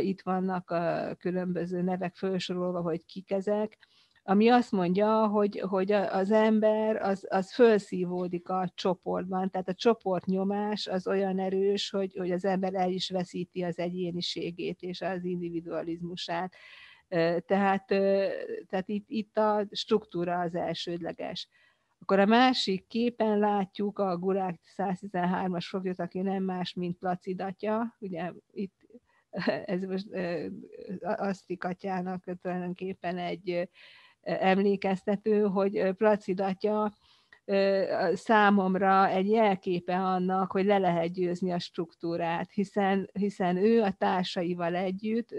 Itt vannak a különböző nevek felsorolva, hogy kik ezek. Ami azt mondja, hogy az ember az felszívódik a csoportban, tehát a csoportnyomás az olyan erős, hogy az ember el is veszíti az egyéniségét és az individualizmusát. Tehát itt a struktúra az elsődleges. Akkor a másik képen látjuk a Gurák 113-as foglyot, aki nem más, mint Placid atya. Ugye itt ez most Asztrik atyának tulajdonképpen egy emlékeztető, hogy Placid atya számomra egy jelképe annak, hogy le lehet győzni a struktúrát, hiszen ő a társaival együtt,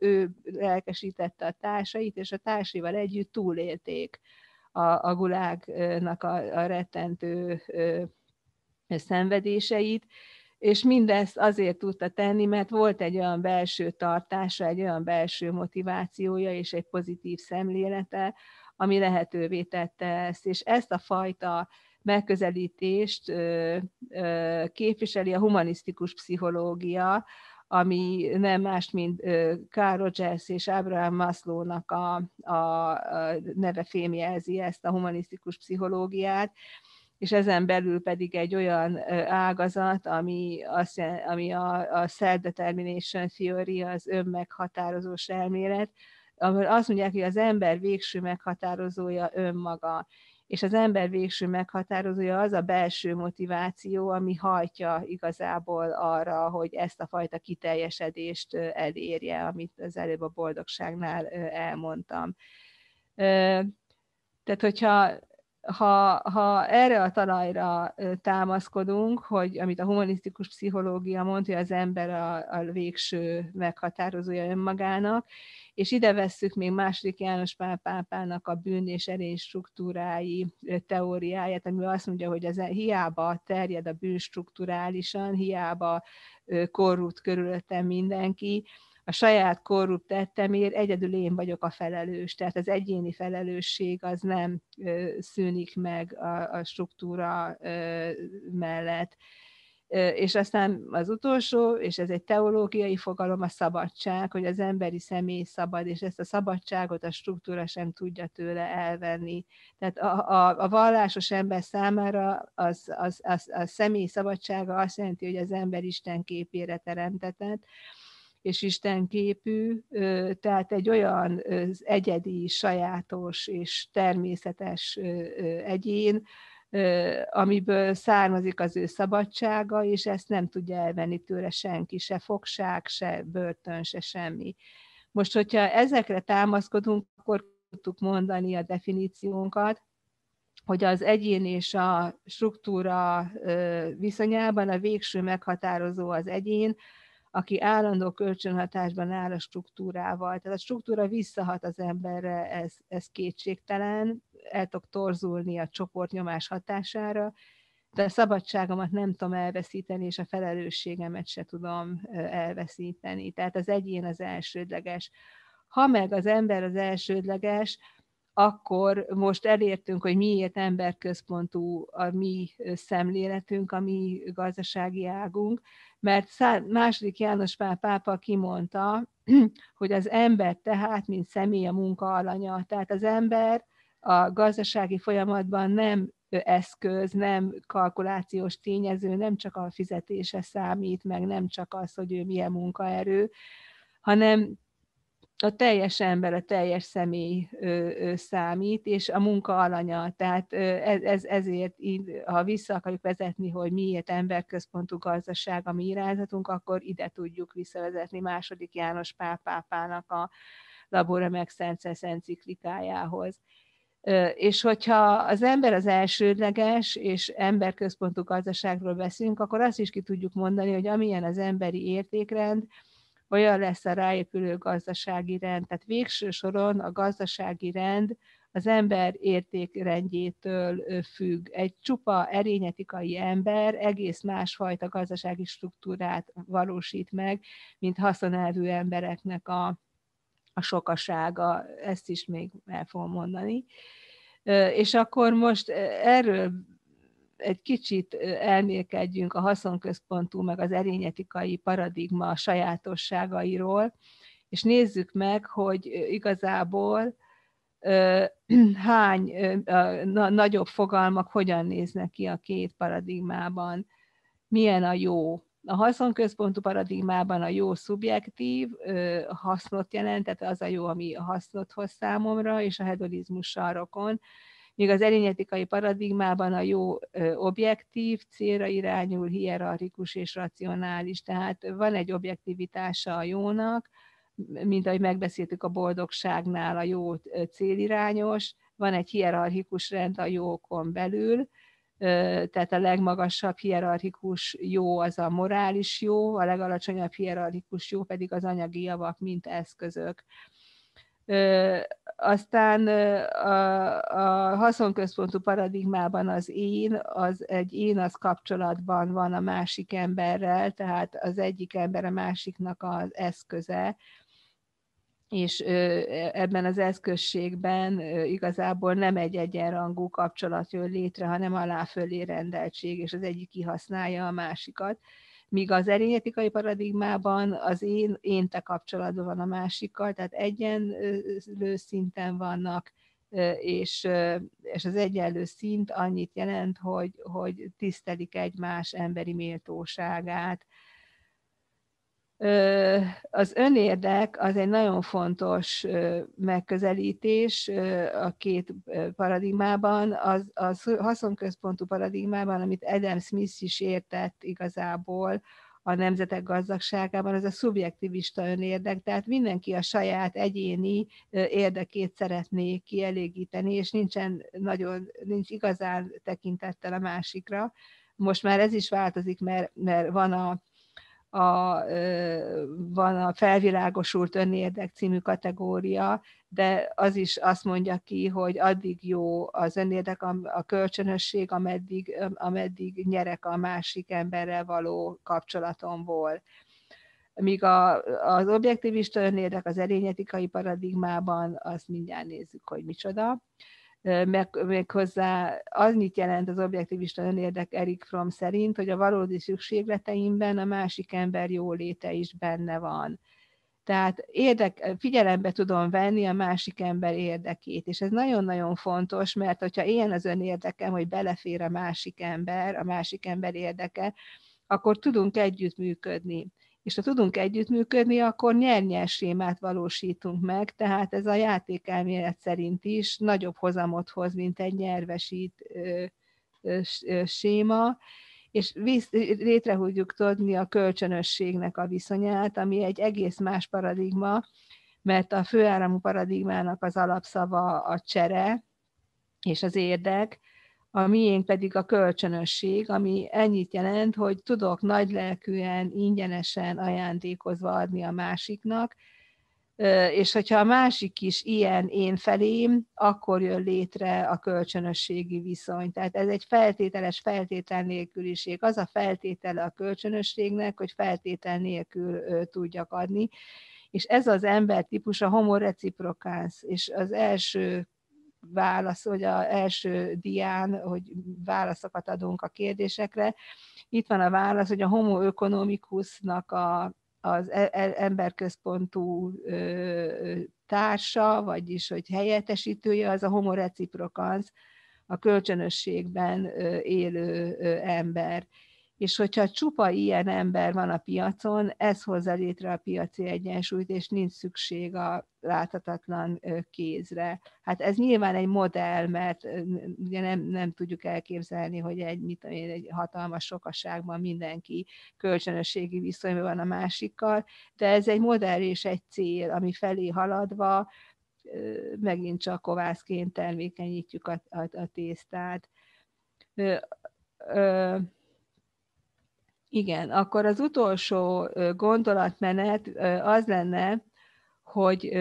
ő lelkesítette a társait, és a társaival együtt túlélték a gulágnak a rettentő szenvedéseit, és mindezt azért tudta tenni, mert volt egy olyan belső tartása, egy olyan belső motivációja és egy pozitív szemlélete, ami lehetővé tette ezt, és ezt a fajta megközelítést képviseli a humanisztikus pszichológia, ami nem más, mint Carl Rogers és Abraham Maslow-nak a neve fémjelzi ezt a humanisztikus pszichológiát, és ezen belül pedig egy olyan ágazat, ami a self-determination theory, az önmeghatározós elmélet, ahol azt mondják, hogy az ember végső meghatározója önmaga, és az ember végső meghatározója az a belső motiváció, ami hajtja igazából arra, hogy ezt a fajta kiteljesedést elérje, amit az előbb a boldogságnál elmondtam. Tehát, hogyha erre a talajra támaszkodunk, hogy amit a humanisztikus pszichológia mond, hogy az ember a végső meghatározója önmagának, és ide vesszük még II. János Pál pápának a bűn és erény struktúrái teóriáját, ami azt mondja, hogy ez hiába terjed a bűn strukturálisan, hiába korrupt körülöttem mindenki, a saját korrupt tettemért egyedül én vagyok a felelős, tehát az egyéni felelősség az nem szűnik meg a struktúra mellett. És aztán az utolsó, és ez egy teológiai fogalom, a szabadság, hogy az emberi személy szabad, és ezt a szabadságot a struktúra sem tudja tőle elvenni. Tehát a vallásos ember számára a személy szabadsága azt jelenti, hogy az ember Isten képére teremtetett, és Isten képű, tehát egy olyan egyedi, sajátos és természetes egyén, amiből származik az ő szabadsága, és ezt nem tudja elvenni tőle senki, se fogság, se börtön, se semmi. Most, hogyha ezekre támaszkodunk, akkor tudtuk mondani a definíciónkat, hogy az egyén és a struktúra viszonyában a végső meghatározó az egyén, aki állandó kölcsönhatásban áll a struktúrával. Tehát a struktúra visszahat az emberre, ez kétségtelen, el tudok torzulni a csoportnyomás hatására, de a szabadságomat nem tudom elveszíteni, és a felelősségemet se tudom elveszíteni. Tehát az egyén az elsődleges. Ha meg az ember az elsődleges, akkor most elértünk, hogy miért emberközpontú a mi szemléletünk, a mi gazdasági águnk, mert II. János Pál pápa kimondta, hogy az ember tehát, mint személy a munka alanya. Tehát az ember a gazdasági folyamatban nem eszköz, nem kalkulációs tényező, nem csak a fizetése számít, meg nem csak az, hogy ő milyen munkaerő, hanem a teljes ember, a teljes személy számít, és a munka alanya. Tehát ezért, ha vissza akarjuk vezetni, hogy miért emberközpontú gazdaság a mi irányzatunk, akkor ide tudjuk visszavezetni II. János Pál pápának a Labora Meg Senses enciklikájához. És hogyha az ember az elsődleges, és emberközpontú gazdaságról beszélünk, akkor azt is ki tudjuk mondani, hogy amilyen az emberi értékrend, olyan lesz a ráépülő gazdasági rend. Tehát végső soron a gazdasági rend az ember értékrendjétől függ. Egy csupa erényetikai ember egész másfajta gazdasági struktúrát valósít meg, mint haszonelvű embereknek a sokasága. Ezt is még el fogom mondani. És akkor most erről egy kicsit elmélkedjünk a haszonközpontú, meg az erényetikai paradigma sajátosságairól, és nézzük meg, hogy igazából hány nagyobb fogalmak hogyan néznek ki a két paradigmában. Milyen a jó? A haszonközpontú paradigmában a jó szubjektív, hasznot jelent, tehát az a jó, ami hasznot hoz számomra, és a hedonizmussal rokon. Míg az erényetikai paradigmában a jó objektív, célra irányul, hierarchikus és racionális. Tehát van egy objektivitása a jónak, mint ahogy megbeszéltük a boldogságnál, a jó célirányos, van egy hierarchikus rend a jókon belül, tehát a legmagasabb hierarchikus jó az a morális jó, a legalacsonyabb hierarchikus jó pedig az anyagi javak, mint eszközök. Aztán a haszonközpontú paradigmában az én kapcsolatban van a másik emberrel, tehát az egyik ember a másiknak az eszköze, és ebben az eszközségben igazából nem egy egyenrangú kapcsolat jön létre, hanem alá fölé rendeltség, és az egyik kihasználja a másikat. Míg az erényetikai paradigmában az én-te kapcsolatban van a másikkal, tehát egyenlő szinten vannak, és az egyenlő szint annyit jelent, hogy tisztelik egymás emberi méltóságát. Az önérdek az egy nagyon fontos megközelítés a két paradigmában, az haszonközpontú paradigmában, amit Adam Smith is értett igazából a nemzetek gazdagságában, az a szubjektivista önérdek, tehát mindenki a saját egyéni érdekét szeretné kielégíteni, és nincs igazán tekintettel a másikra. Most már ez is változik, mert van a felvilágosult önérdek című kategória, de az is azt mondja ki, hogy addig jó az önérdek, a kölcsönösség, ameddig nyerek a másik emberrel való kapcsolatomból. Míg az objektivista önérdek az erényetikai paradigmában, azt mindjárt nézzük, hogy micsoda. Méghozzá annyit jelent az objektivista önérdek Erik Fromm szerint, hogy a valódi szükségleteimben a másik ember jóléte is benne van. Tehát figyelembe tudom venni a másik ember érdekét, és ez nagyon-nagyon fontos, mert hogyha ilyen az önérdekem, hogy belefér a másik ember érdeke, akkor tudunk együttműködni. És ha tudunk együttműködni, akkor nyernyes sémát valósítunk meg, tehát ez a játékelmélet szerint is nagyobb hozamot hoz, mint egy nyervesít séma, és létre tudjuk tudni a kölcsönösségnek a viszonyát, ami egy egész más paradigma, mert a főáramú paradigmának az alapszava a csere és az érdek, a miénk pedig a kölcsönösség, ami ennyit jelent, hogy tudok nagylelkűen, ingyenesen ajándékozva adni a másiknak, és hogyha a másik is ilyen én felém, akkor jön létre a kölcsönösségi viszony. Tehát ez egy feltételes feltétel nélküliség. Az a feltétele a kölcsönösségnek, hogy feltétel nélkül tudjak adni, és ez az ember típus a homo reciprocans, és az első válasz, hogy az első dián, hogy válaszokat adunk a kérdésekre. Itt van a válasz, hogy a homo economicusnak az emberközpontú társa, vagyis hogy helyettesítője, az a homo reciprocans, a kölcsönösségben élő ember. És hogyha csupa ilyen ember van a piacon, ez hozza létre a piaci egyensúlyt, és nincs szükség a láthatatlan kézre. Hát ez nyilván egy modell, mert ugye nem tudjuk elképzelni, hogy egy hatalmas sokaságban mindenki kölcsönösségi viszonyban van a másikkal, de ez egy modell és egy cél, ami felé haladva megint csak kovászként termékenyítjük a tésztát. Igen, akkor az utolsó gondolatmenet az lenne, hogy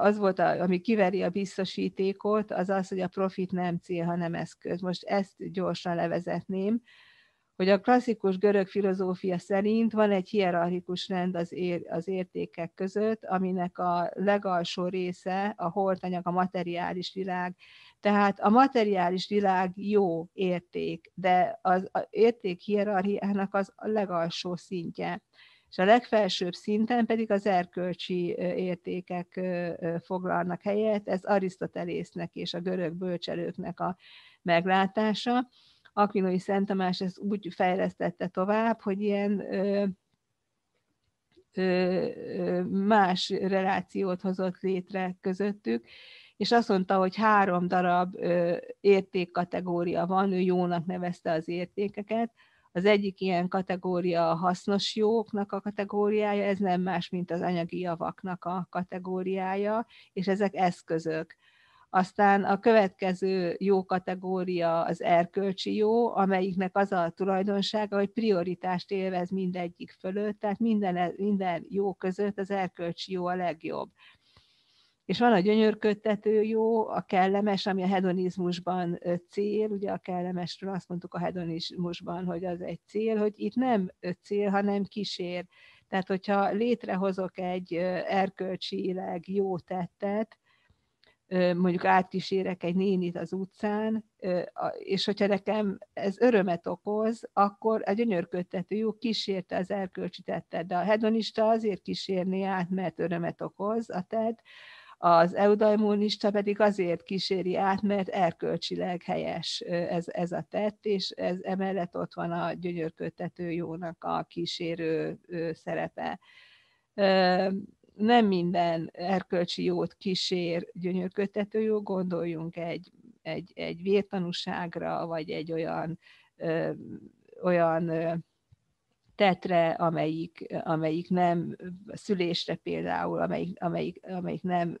az volt, ami kiveri a biztosítékot, az az, hogy a profit nem cél, hanem eszköz. Most ezt gyorsan levezetném, hogy a klasszikus görög filozófia szerint van egy hierarchikus rend az értékek között, aminek a legalsó része a holtanyag, a materiális világ. Tehát a materiális világ jó érték, de az érték hierarchiának az a legalsó szintje. És a legfelsőbb szinten pedig az erkölcsi értékek foglalnak helyet, ez Arisztotelésznek és a görög bölcselőknek a meglátása. Aquinói Szent Tamás ezt úgy fejlesztette tovább, hogy ilyen más relációt hozott létre közöttük, és azt mondta, hogy 3 darab értékkategória van, ő jónak nevezte az értékeket. Az egyik ilyen kategória a hasznos jóknak a kategóriája, ez nem más, mint az anyagi javaknak a kategóriája, és ezek eszközök. Aztán a következő jó kategória az erkölcsi jó, amelyiknek az a tulajdonsága, hogy prioritást élvez mindegyik fölött, tehát minden jó között az erkölcsi jó a legjobb. És van a gyönyörködtető jó, a kellemes, ami a hedonizmusban cél, ugye a kellemesről azt mondtuk a hedonizmusban, hogy az egy cél, hogy itt nem cél, hanem kísér. Tehát, hogyha létrehozok egy erkölcsileg jó tettet, mondjuk átkísérek egy nénit az utcán, és hogyha nekem ez örömet okoz, akkor a gyönyörködtető jó kísérte az erkölcsi tettet, de a hedonista azért kísérni át, mert örömet okoz a tett, az eudaimonista pedig azért kíséri át, mert erkölcsileg helyes ez a tett, és ez emellett ott van a gyönyörködtető jónak a kísérő szerepe. Nem minden erkölcsi jót kísér gyönyörködtető jó, gondoljunk egy vértanúságra, vagy egy olyan tetre, amelyik nem szülésre például, amelyik nem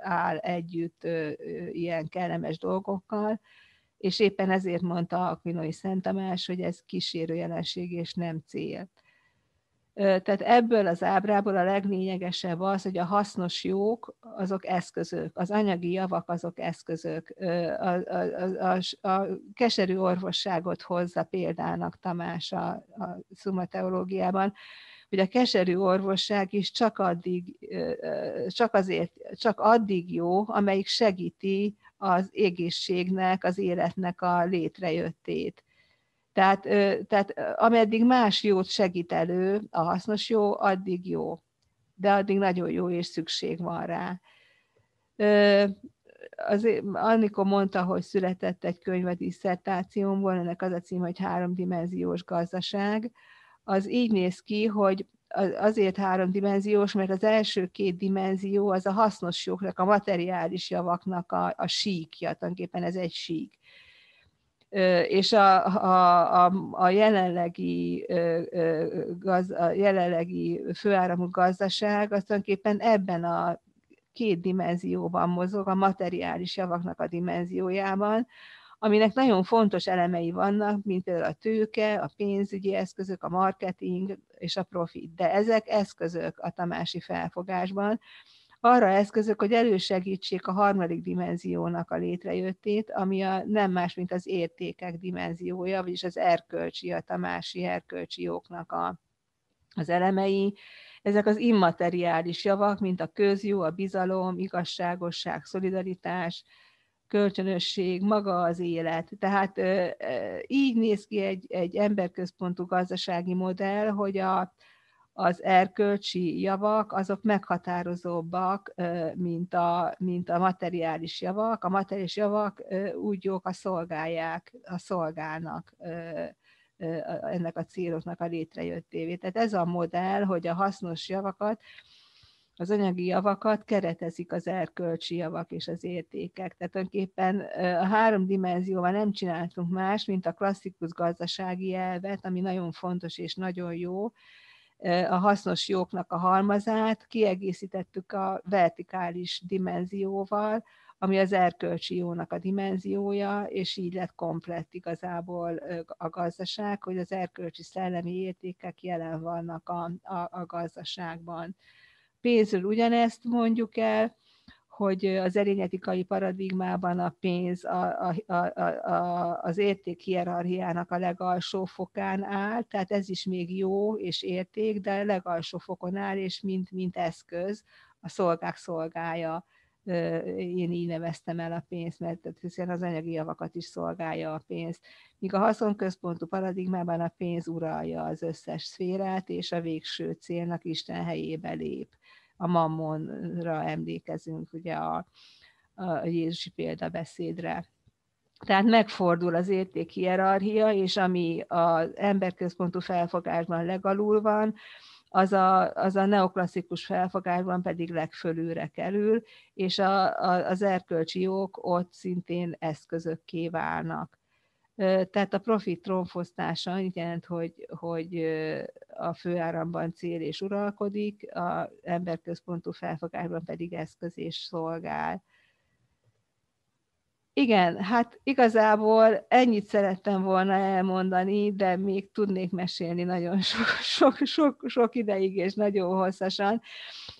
áll együtt ilyen kellemes dolgokkal, és éppen ezért mondta Aquinói Szent Tamás, hogy ez kísérő jelenség és nem cél. Tehát ebből az ábrából a leglényegesebb az, hogy a hasznos jók azok eszközök, az anyagi javak azok eszközök, a keserű orvosságot hozza példának Tamás a Summa teológiában, hogy a keserű orvosság is csak addig jó, amelyik segíti az egészségnek, az életnek a létrejöttét. Tehát ameddig más jót segít elő, a hasznos jó, addig jó. De addig nagyon jó, és szükség van rá. Anikó mondta, hogy született egy könyv a disszertációmból, ennek az a cím, hogy 3D gazdaság. Az így néz ki, hogy azért 3D, mert az első 2 dimenzió az a hasznos jóknak, a materiális javaknak a síkja, tulajdonképpen ez egy sík. És a jelenlegi főáramú gazdaság az tulajdonképpen ebben a 2 dimenzióban mozog, a materiális javaknak a dimenziójában, aminek nagyon fontos elemei vannak, mint például a tőke, a pénzügyi eszközök, a marketing és a profit. De ezek eszközök a tamási felfogásban, arra eszközök, hogy elősegítsék a harmadik dimenziónak a létrejöttét, ami nem más, mint az értékek dimenziója, vagyis az erkölcsi, a tamási erkölcsi jóknak az elemei. Ezek az immateriális javak, mint a közjó, a bizalom, igazságosság, szolidaritás, kölcsönösség, maga az élet. Tehát így néz ki egy emberközpontú gazdasági modell, hogy az erkölcsi javak azok meghatározóbbak, mint a materiális javak. A materiális javak úgy jók, szolgálnak ennek a céloknak a létrejöttévé. Tehát ez a modell, hogy a hasznos javakat, az anyagi javakat keretezik az erkölcsi javak és az értékek. Tehát tulajdonképpen a három dimenzióban nem csináltunk más, mint a klasszikus gazdasági elvet, ami nagyon fontos és nagyon jó, a hasznos jóknak a halmazát, kiegészítettük a vertikális dimenzióval, ami az erkölcsi jónak a dimenziója, és így lett komplett igazából a gazdaság, hogy az erkölcsi szellemi értékek jelen vannak a gazdaságban. Pénzről ugyanezt mondjuk el, hogy az erényetikai paradigmában a pénz az érték hierarchiának a legalsó fokán áll, tehát ez is még jó és érték, de a legalsó fokon áll, és mint eszköz a szolgák szolgálja. Én így neveztem el a pénzt, mert hiszen az anyagi javakat is szolgálja a pénz. Míg a haszonközpontú paradigmában a pénz uralja az összes szférát, és a végső célnak Isten helyébe lép. A mammonra emlékezünk, ugye a jézusi példabeszédre. Tehát megfordul az érték hierarchia, és ami az emberközpontú felfogásban legalul van, az a neoklasszikus felfogásban pedig legfölülre kerül, és az erkölcsi jók ott szintén eszközökké válnak. Tehát a profit trónfosztása annyit jelent, hogy a főáramban cél és uralkodik, az emberközpontú felfogásban pedig eszköz és szolgál. Igen, hát igazából ennyit szerettem volna elmondani, de még tudnék mesélni nagyon sok ideig és nagyon hosszasan.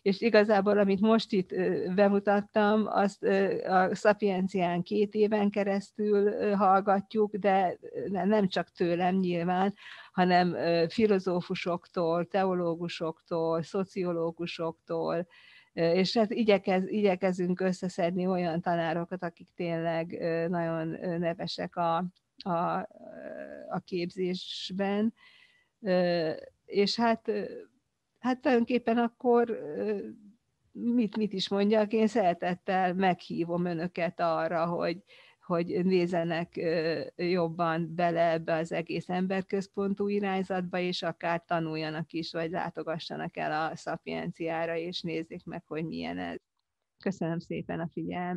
És igazából, amit most itt bemutattam, azt a Szapiencián 2 éven keresztül hallgatjuk, de nem csak tőlem nyilván, hanem filozófusoktól, teológusoktól, szociológusoktól, és hát igyekezünk összeszedni olyan tanárokat, akik tényleg nagyon nevesek a képzésben, és hát tulajdonképpen akkor mit is mondjak, én szeretettel meghívom önöket arra, hogy nézenek jobban bele ebbe az egész emberközpontú irányzatba, és akár tanuljanak is, vagy látogassanak el a Szapienciára, és nézzék meg, hogy milyen ez. Köszönöm szépen a figyelmet!